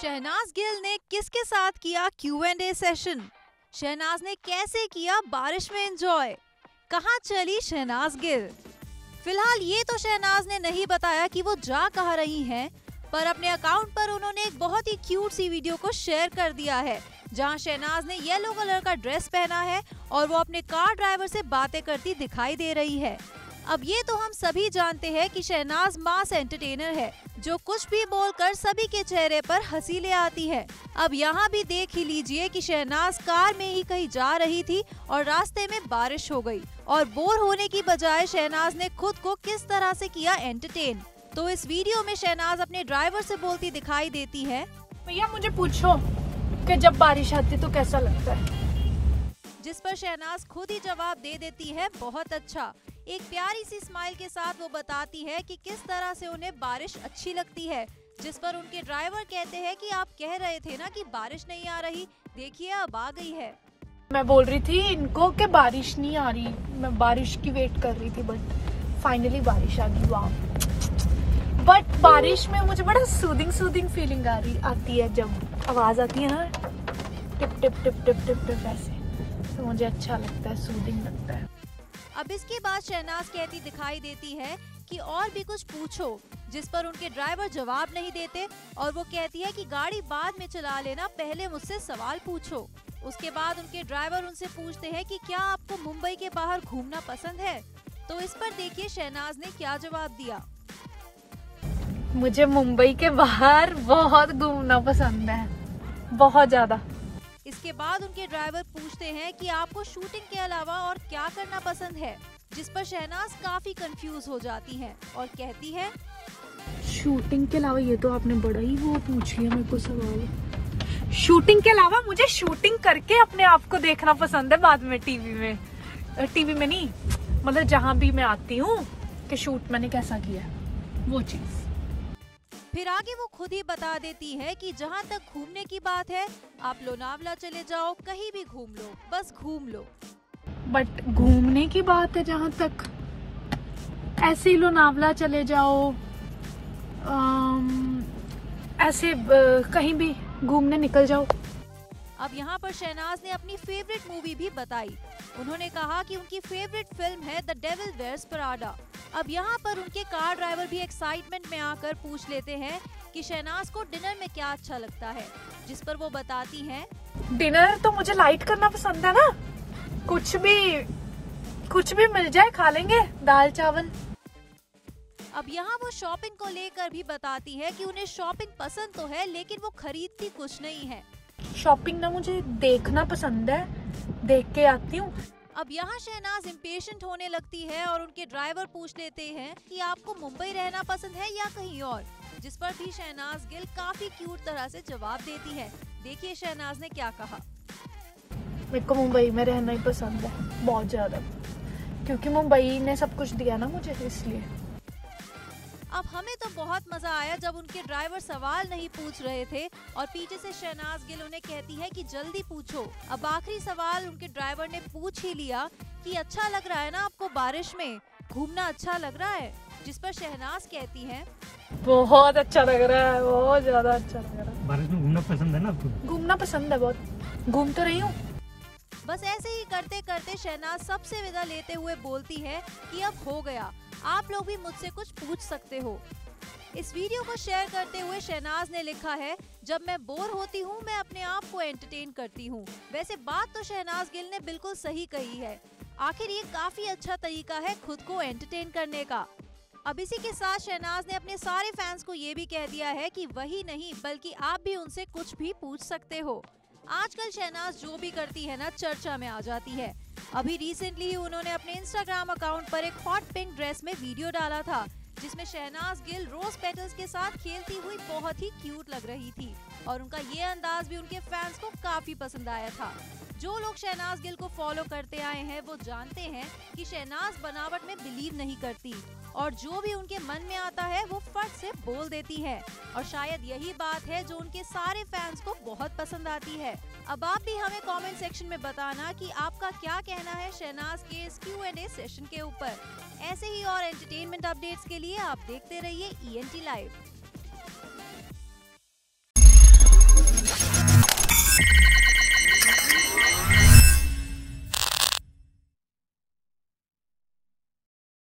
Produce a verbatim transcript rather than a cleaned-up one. शहनाज गिल ने किसके साथ किया Q and A session? Shehnaaz ने कैसे किया बारिश में एंजॉय? कहाँ चली शहनाज गिल? फिलहाल ये तो शहनाज ने नहीं बताया कि वो जा कहाँ रही हैं, पर अपने अकाउंट पर उन्होंने एक बहुत ही क्यूट सी वीडियो को शेयर कर दिया है जहां शहनाज ने येलो कलर का ड्रेस पहना है और वो अपने कार ड्राइवर से बातें करती दिखाई दे रही है। अब ये तो हम सभी जानते हैं कि शहनाज मास एंटरटेनर है जो कुछ भी बोलकर सभी के चेहरे पर हंसी ले आती है। अब यहाँ भी देख ही लीजिए कि शहनाज कार में ही कहीं जा रही थी और रास्ते में बारिश हो गई और बोर होने की बजाय शहनाज ने खुद को किस तरह से किया एंटरटेन। तो इस वीडियो में शहनाज अपने ड्राइवर से बोलती दिखाई देती है, भैया मुझे पूछो कि जब बारिश आती तो कैसा लगता है, जिस पर शहनाज खुद ही जवाब दे देती है बहुत अच्छा। एक प्यारी सी स्माइल के साथ वो बताती है कि किस तरह से उन्हें बारिश अच्छी लगती है, जिस पर उनके ड्राइवर कहते हैं कि आप कह रहे थे ना कि बारिश नहीं आ रही, देखिए अब आ गई है। मैं बोल रही थी इनको कि बारिश नहीं आ रही, मैं बारिश की वेट कर रही थी बट फाइनली बारिश आ गई। वाह, बट बारिश में मुझे बड़ा सूदिंग सूदिंग फीलिंग आ रही आती है जब आवाज़ आती है ना टिप टिप टिप टिप टिप टिप ऐसे, तो मुझे अच्छा लगता है, सूदिंग लगता है। अब इसके बाद शहनाज कहती दिखाई देती है कि और भी कुछ पूछो, जिस पर उनके ड्राइवर जवाब नहीं देते और वो कहती है कि गाड़ी बाद में चला लेना, पहले मुझसे सवाल पूछो। उसके बाद उनके ड्राइवर उनसे पूछते हैं कि क्या आपको मुंबई के बाहर घूमना पसंद है, तो इस पर देखिए शहनाज ने क्या जवाब दिया। मुझे मुंबई के बाहर बहुत घूमना पसंद है, बहुत ज्यादा। इसके बाद उनके ड्राइवर पूछते हैं कि आपको शूटिंग के अलावा और क्या करना पसंद है, जिस पर शहनाज काफी कंफ्यूज हो जाती हैं और कहती है शूटिंग के अलावा। ये तो आपने बड़ा ही वो पूछ लिया मेरे को सवाल। शूटिंग के अलावा मुझे शूटिंग करके अपने आप को देखना पसंद है बाद में टीवी में, टीवी में नहीं मतलब जहाँ भी मैं आती हूँ कि शूट मैंने कैसा किया वो चीज। फिर आगे वो खुद ही बता देती है कि जहाँ तक घूमने की बात है आप लोनावला चले जाओ, कहीं भी घूम लो, बस घूम लो। बट घूमने की बात है जहाँ तक ऐसे ही लोनावला चले जाओ, आम, ऐसे कहीं भी घूमने निकल जाओ। अब यहाँ पर शहनाज ने अपनी फेवरेट मूवी भी बताई। उन्होंने कहा कि उनकी फेवरेट फिल्म है द डेविल वेयर्स परडा। अब यहाँ पर उनके कार ड्राइवर भी एक्साइटमेंट में आकर पूछ लेते हैं कि शहनाज को डिनर में क्या अच्छा लगता है, जिस पर वो बताती हैं डिनर तो मुझे लाइट करना पसंद है ना, कुछ भी कुछ भी मिल जाए खा लेंगे, दाल चावल। अब यहाँ वो शॉपिंग को लेकर भी बताती है कि उन्हें शॉपिंग पसंद तो है लेकिन वो खरीदती कुछ नहीं है। शॉपिंग ना मुझे देखना पसंद है, देख के आती हूँ। अब यहाँ शहनाज इंपेशेंट होने लगती है और उनके ड्राइवर पूछ लेते हैं कि आपको मुंबई रहना पसंद है या कहीं और, जिस पर भी शहनाज गिल काफी क्यूट तरह से जवाब देती है। देखिए शहनाज ने क्या कहा। मेरे को मुंबई में रहना ही पसंद है बहुत ज्यादा, क्योंकि मुंबई ने सब कुछ दिया ना मुझे, इसलिए। अब हमें तो बहुत मजा आया जब उनके ड्राइवर सवाल नहीं पूछ रहे थे और पीछे से शहनाज गिल उन्हें कहती है कि जल्दी पूछो। अब आखिरी सवाल उनके ड्राइवर ने पूछ ही लिया कि अच्छा लग रहा है ना आपको बारिश में घूमना, अच्छा लग रहा है, जिस पर शहनाज कहती है बहुत अच्छा लग रहा है, बहुत ज्यादा अच्छा लग रहा है। बारिश में घूमना पसंद है ना आपको? घूमना पसंद है, बहुत घूम तो रही हूँ। बस ऐसे ही करते करते शहनाज सबसे विदा लेते हुए बोलती है कि अब हो गया, आप लोग भी मुझसे कुछ पूछ सकते हो। इस वीडियो को शेयर करते हुए शहनाज ने लिखा है, जब मैं बोर होती हूँ मैं अपने आप को एंटरटेन करती हूँ। वैसे बात तो शहनाज गिल ने बिल्कुल सही कही है, आखिर ये काफी अच्छा तरीका है खुद को एंटरटेन करने का। अब इसी के साथ शहनाज ने अपने सारे फैंस को ये भी कह दिया है कि वही नहीं बल्कि आप भी उनसे कुछ भी पूछ सकते हो। आजकल शहनाज जो भी करती है ना चर्चा में आ जाती है। अभी रिसेंटली ही उन्होंने अपने इंस्टाग्राम अकाउंट पर एक हॉट पिंक ड्रेस में वीडियो डाला था, जिसमें शहनाज गिल रोज पेटल्स के साथ खेलती हुई बहुत ही क्यूट लग रही थी और उनका ये अंदाज भी उनके फैंस को काफी पसंद आया था। जो लोग शहनाज गिल को फॉलो करते आए हैं वो जानते हैं कि शहनाज बनावट में बिलीव नहीं करती और जो भी उनके मन में आता है वो फट से बोल देती है और शायद यही बात है जो उनके सारे फैंस को बहुत पसंद आती है। अब आप भी हमें कमेंट सेक्शन में बताना कि आपका क्या कहना है शहनाज के इस क्यू एंड ए सेशन के ऊपर। ऐसे ही और एंटरटेनमेंट अपडेट्स के लिए आप देखते रहिए ई एन टी लाइव।